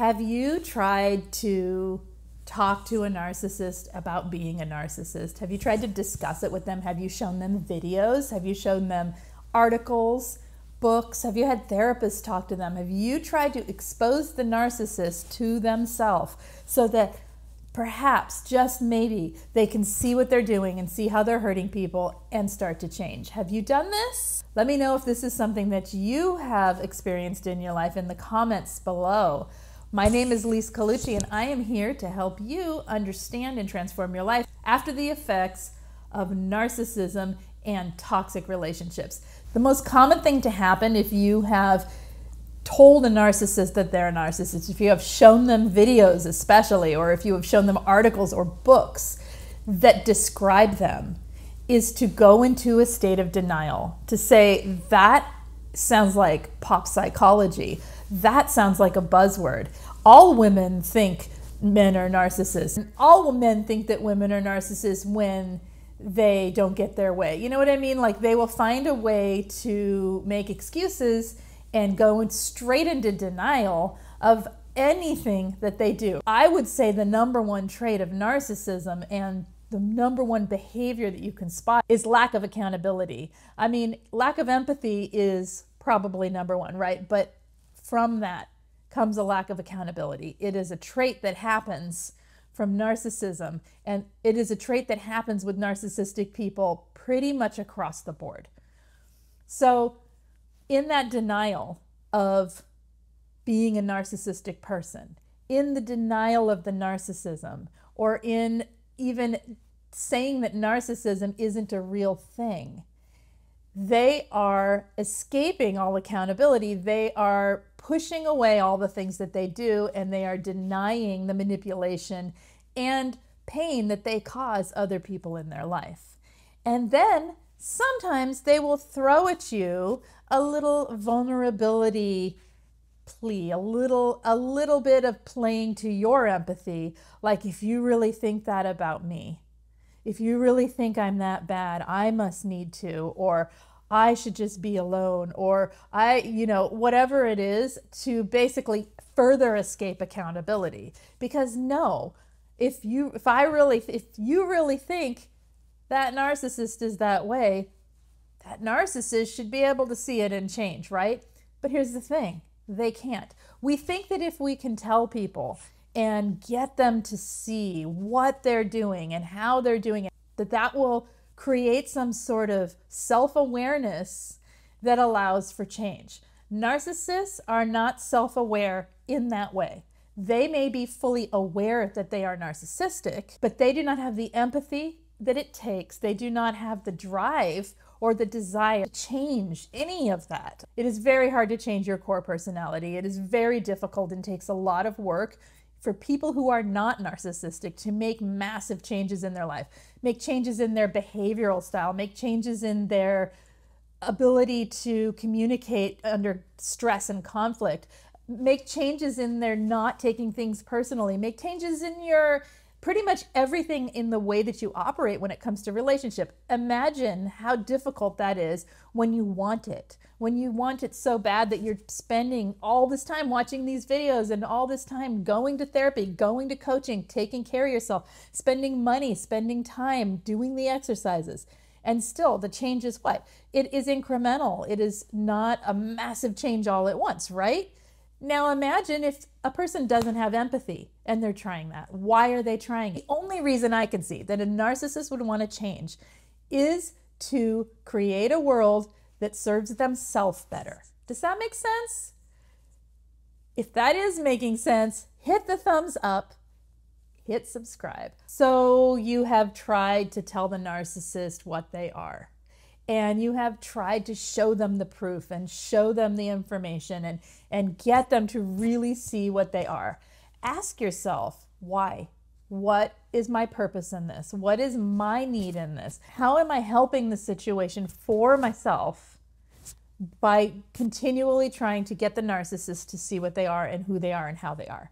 Have you tried to talk to a narcissist about being a narcissist? Have you tried to discuss it with them? Have you shown them videos? Have you shown them articles, books? Have you had therapists talk to them? Have you tried to expose the narcissist to themselves so that perhaps, just maybe, they can see what they're doing and see how they're hurting people and start to change? Have you done this? Let me know if this is something that you have experienced in your life in the comments below. My name is Lise Colucci, and I am here to help you understand and transform your life after the effects of narcissism and toxic relationships. The most common thing to happen if you have told a narcissist that they're a narcissist, if you have shown them videos especially, or if you have shown them articles or books that describe them, is to go into a state of denial, to say, that sounds like pop psychology, that sounds like a buzzword. All women think men are narcissists, and all men think that women are narcissists when they don't get their way. You know what I mean? Like, they will find a way to make excuses and go straight into denial of anything that they do. I would say the #1 trait of narcissism and the #1 behavior that you can spot is lack of accountability. I mean, lack of empathy is probably #1, right? But from that comes a lack of accountability. It is a trait that happens from narcissism, and it is a trait that happens with narcissistic people pretty much across the board. So in that denial of being a narcissistic person, in the denial of the narcissism, or in even saying that narcissism isn't a real thing, they are escaping all accountability. They are pushing away all the things that they do, and they are denying the manipulation and pain that they cause other people in their life. And then sometimes they will throw at you a little vulnerability plea, a little bit of playing to your empathy, like, if you really think that about me, if you really think I'm that bad, I must need to, or I should just be alone, or I, you know, whatever it is, to basically further escape accountability. Because no, if you really think that narcissist is that way, that narcissist should be able to see it and change, right? But here's the thing, they can't. We think that if we can tell people and get them to see what they're doing and how they're doing it, that will create some sort of self-awareness that allows for change. Narcissists are not self-aware in that way. They may be fully aware that they are narcissistic, but they do not have the empathy that it takes. They do not have the drive or the desire to change any of that. It is very hard to change your core personality. It is very difficult and takes a lot of work for people who are not narcissistic to make massive changes in their life, make changes in their behavioral style, make changes in their ability to communicate under stress and conflict, make changes in their not taking things personally, make changes in your pretty much everything in the way that you operate when it comes to relationship. Imagine how difficult that is when you want it. When you want it so bad that you're spending all this time watching these videos and all this time going to therapy, going to coaching, taking care of yourself, spending money, spending time, doing the exercises. And still the change is what? It is incremental. It is not a massive change all at once, right? Now imagine if a person doesn't have empathy and they're trying that. Why are they trying it? The only reason I can see that a narcissist would want to change is to create a world that serves themselves better. Does that make sense? If that is making sense, hit the thumbs up, hit subscribe. So you have tried to tell the narcissist what they are, and you have tried to show them the proof and show them the information and get them to really see what they are. Ask yourself, why? What is my purpose in this? What is my need in this? How am I helping the situation for myself by continually trying to get the narcissist to see what they are and who they are and how they are?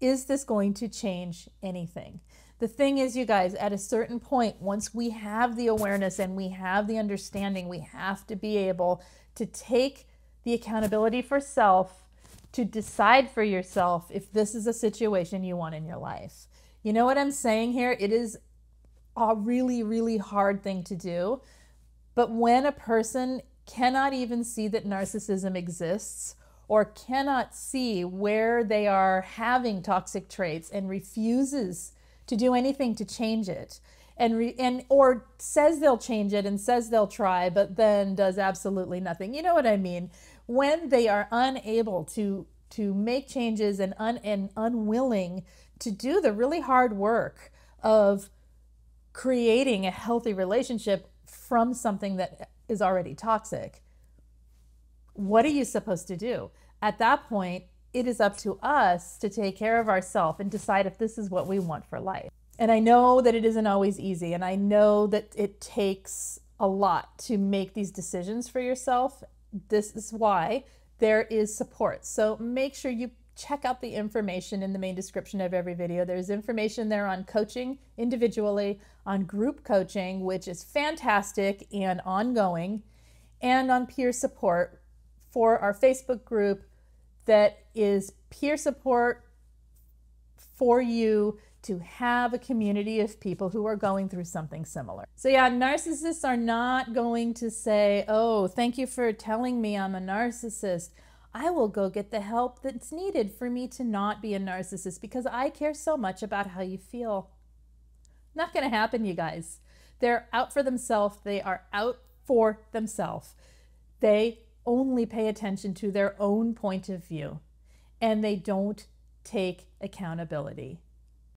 Is this going to change anything? The thing is, you guys, at a certain point, once we have the awareness and we have the understanding, we have to be able to take the accountability for self to decide for yourself if this is a situation you want in your life. You know what I'm saying here? It is a really, really hard thing to do. But when a person cannot even see that narcissism exists or cannot see where they are having toxic traits and refuses to do anything to change it, or says they'll change it and says they'll try, but then does absolutely nothing. You know what I mean? When they are unable to make changes and unwilling to do the really hard work of creating a healthy relationship from something that is already toxic, what are you supposed to do? At that point, it is up to us to take care of ourselves and decide if this is what we want for life. And I know that it isn't always easy, and I know that it takes a lot to make these decisions for yourself. This is why there is support. So make sure you check out the information in the main description of every video. There's information there on coaching individually, on group coaching, which is fantastic and ongoing, and on peer support for our Facebook group that is peer support for you to have a community of people who are going through something similar. So yeah, narcissists are not going to say, oh, thank you for telling me I'm a narcissist. I will go get the help that's needed for me to not be a narcissist because I care so much about how you feel. Not gonna happen, you guys. They're out for themselves. They are out for themselves. They only pay attention to their own point of view, and they don't take accountability.